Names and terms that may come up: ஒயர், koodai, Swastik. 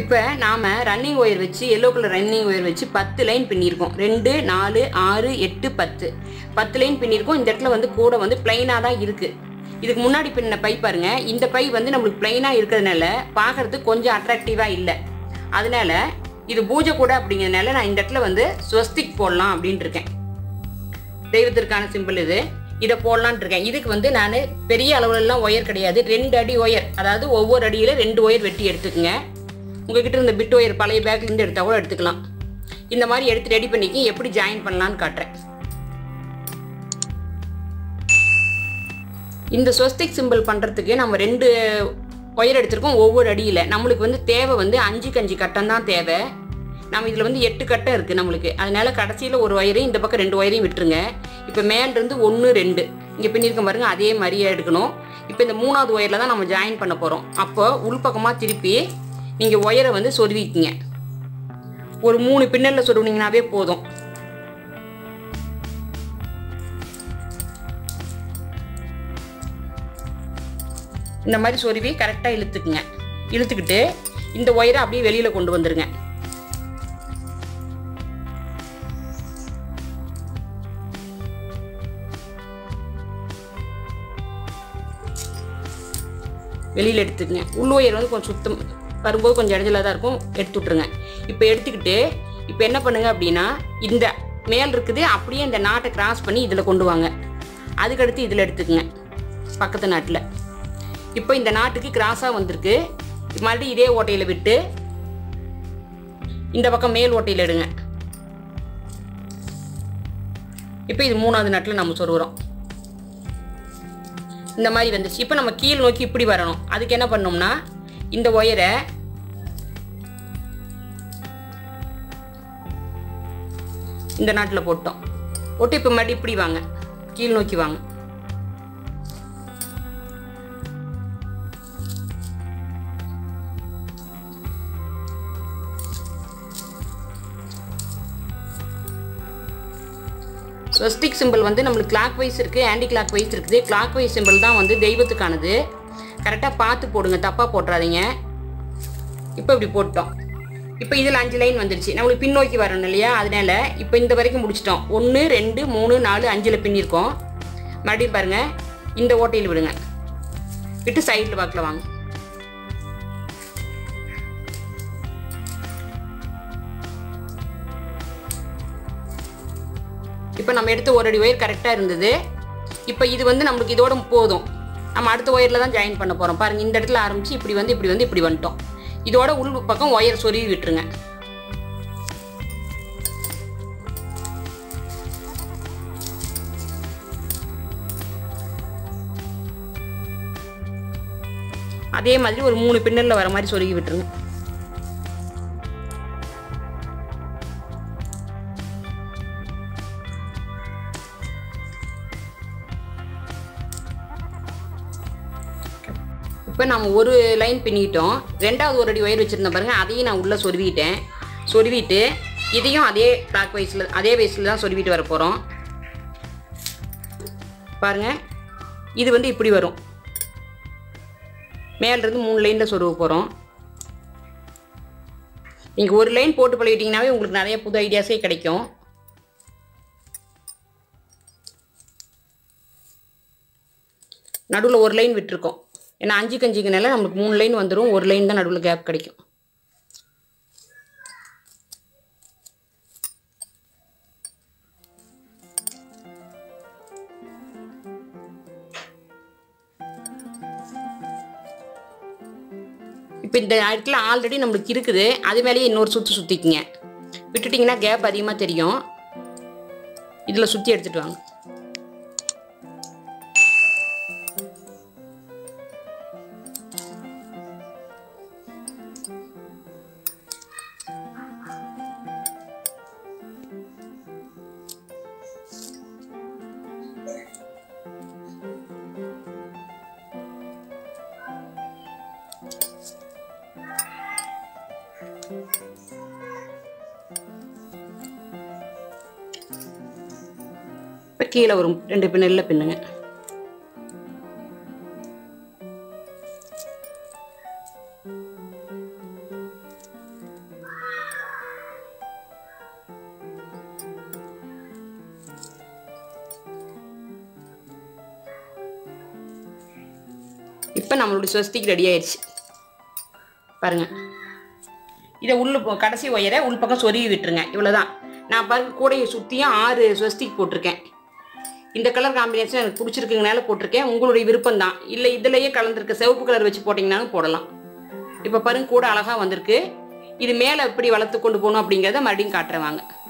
இப்போ நாம் running ஒயர் வச்சு எல்லோ கலர் ரன்னிங் ஒயர் வச்சு 10 லைன் பின்னியிருக்கோம். 2, 4, 6, 8, 10 10 லைன் பின்னியிருக்கோம். இந்த இடத்துல வந்து கூட வந்து பிளைனாக தான் இருக்குது. இதுக்கு முன்னாடி பின்ன பை பாருங்கள், இந்த பை வந்து நம்மளுக்கு பிளைனாக இருக்கிறதுனால பார்க்குறதுக்கு கொஞ்சம் அட்ராக்டிவாக இல்லை. அதனால இது பூஜை கூட அப்படிங்கிறதுனால நான் இந்த இடத்துல வந்து ஸ்வஸ்திக் போடலாம் அப்படின்ட்டு இருக்கேன். தெய்வத்திற்கான சிம்பிள் இது, இதை போடலான் இருக்கேன். இதுக்கு வந்து நான் பெரிய அளவுலலாம் ஒயர் கிடையாது, 2 அடி ஒயர், அதாவது ஒவ்வொரு அடியில் 2 ஒயர் வெட்டி எடுத்துக்கோங்க. உங்கள்கிட்ட இந்த பிட் ஒயர் பழைய பேக்லேருந்து எடுத்தால் கூட எடுத்துக்கலாம். இந்த மாதிரி எடுத்து ரெடி பண்ணிக்கி எப்படி ஜாயின் பண்ணலான்னு காட்டுறேன். இந்த ஸ்வஸ்திக் சிம்பிள் பண்ணுறதுக்கு நம்ம 2 ஒயர் எடுத்துருக்கோம். ஒவ்வொரு அடியில் நம்மளுக்கு வந்து தேவை வந்து 5 கட்டம் தான் தேவை. நம்ம இதில் வந்து 8 கட்டம் இருக்குது நம்மளுக்கு. அதனால கடைசியில் ஒரு ஒயரையும் இந்த பக்கம் 2 ஒயரையும் விட்டுருங்க. இப்போ மேலேருந்து 1, 2 இங்கே பின்னிருக்க பாருங்கள், அதே மாதிரியே எடுக்கணும். இப்போ இந்த 3ஆவது ஒயரில் தான் நம்ம ஜாயின் பண்ண போகிறோம். அப்போ உள்பக்கமாக திருப்பி நீங்கள் ஒயரை வந்து சொருவிக்கிங்க. ஒரு 3 பின்னலில் சொருவினீங்கன்னாவே போதும். இந்த மாதிரி சொருவி கரெக்டாக இழுத்துக்குங்க. இழுத்துக்கிட்டு இந்த ஒயரை அப்படியே வெளியில் கொண்டு வந்துடுங்க. வெளியில் எடுத்துக்கங்க. உள்ள ஒயர் வந்து கொஞ்சம் சுத்தம் வரும்போது கொஞ்சம் இடஞ்சலாக தான் இருக்கும், எடுத்து விட்ருங்க. இப்போ எடுத்துக்கிட்டு இப்போ என்ன பண்ணுங்க அப்படின்னா, இந்த மேல் இருக்குது அப்படியே இந்த நாட்டை கிராஸ் பண்ணி இதில் கொண்டு வாங்க. அதுக்கடுத்து இதில் எடுத்துக்கங்க பக்கத்து நாட்டில். இப்போ இந்த நாட்டுக்கு கிராஸாக வந்திருக்கு. மறுபடியும் இதே ஓட்டையில் விட்டு இந்த பக்கம் மேல் ஓட்டையில் எடுங்க. இப்போ இது 3ஆவது நாட்டில் நம்ம சொருகிறோம். இந்த மாதிரி வந்துச்சு. இப்போ நம்ம கீழ் நோக்கி இப்படி வரணும். அதுக்கு என்ன பண்ணோம்னா, இந்த ஒயரை இந்த நாட்டில் போட்டோம். போட்டு இப்போ மறுபடியும் இப்படி வாங்க, கீழ் நோக்கி வாங்க. ஸ்வஸ்திக் சிம்பிள் வந்து நம்மளுக்கு கிளாக் வைஸ் இருக்குது, ஆன்டி கிளாக் வைஸ் இருக்குது. கிளாக் வைஸ் சிம்பிள் தான் வந்து தெய்வத்துக்கானது. கரெக்டாக பார்த்து போடுங்க, தப்பாக போட்டுறாதீங்க. இப்போ இப்படி போட்டோம். இப்போ இதில் 5 லைன் வந்துடுச்சு. நம்மளுக்கு பின்னோக்கி வரணும் இல்லையா, அதனால இப்போ இந்த வரைக்கும் முடிச்சிட்டோம். 1, 2, 3, 4, 5 பின்னிருக்கோம். மறுபடியும் பாருங்கள், இந்த ஓட்டையில் விடுங்க, விட்டு சைடில் பார்க்கல வாங்க. இப்போ நம்ம எடுத்த 1 அடி ஒயர் கரெக்டாக இருந்தது. இப்போ இது வந்து நம்மளுக்கு இதோட போதும். நம்ம அடுத்த ஒயரில் தான் ஜாயின் பண்ண போகிறோம். பாருங்கள், இந்த இடத்துல ஆரம்பித்து இப்படி வந்துட்டோம். இதோட உள் பக்கம் ஒயர் சொருவி விட்டுருங்க. அதே மாதிரி ஒரு 3 பின்னலில் வர மாதிரி சொருவி விட்டுருங்க. இப்போ நம்ம 1 லைன் பின்னிக்கிட்டோம். 2ஆவது 1 அடி ஒயர் வச்சுருந்தேன் பாருங்கள், அதையும் நான் உள்ளே சொருவிட்டேன். சொருவிட்டு இதையும் அதே கிளாக் வைஸில் தான் சொருவிட்டு வர போகிறோம். பாருங்கள், இது வந்து இப்படி வரும். மேலேருந்து 3 லைனில் சொருவ போகிறோம். நீங்கள் 1 லைன் போட்டு பழகிட்டிங்கனாவே உங்களுக்கு நிறைய புது ஐடியாஸே கிடைக்கும். நடுவில் 1 லைன் விட்டுருக்கோம், ஏன்னா 5 நம்மளுக்கு 3 லைன் வந்துடும். 1 லைன் தான் நடுவில் கேப் கிடைக்கும். இப்போ இந்த இடத்துல ஆல்ரெடி நம்மளுக்கு இருக்குது, அது மேலேயே இன்னொரு சுற்றிக்குங்க. விட்டுட்டிங்கன்னா கேப் அதிகமாக தெரியும். இதில் சுற்றி எடுத்துகிட்டு வாங்க. இப்போ கீழே ஒரு 2 பின்னலில் பின்னுங்க. இப்போ நம்மளோட ஸ்வஸ்திக் ரெடி ஆயிடுச்சு பாருங்கள். இதை உள்ள கடைசி ஒயரை உள்பக்கம் சொருவி விட்டுருங்க. இவ்வளோதான். நான் பாருங்க கூடையை சுற்றியும் 6 ஸ்வஸ்திக் போட்டிருக்கேன். இந்த கலர் காம்பினேஷன் எனக்கு பிடிச்சிருக்குங்கனால போட்டிருக்கேன். உங்களுடைய விருப்பம் தான். இல்லை இதுலேயே கலந்துருக்க சிவப்பு கலர் வச்சு போட்டிங்கனாலும் போடலாம். இப்போ பாருங்க கூட அழகாக வந்திருக்கு. இது மேலே எப்படி வளர்த்து கொண்டு போகணும் அப்படிங்கிறத மறுபடியும் காட்டுறேன் வாங்க.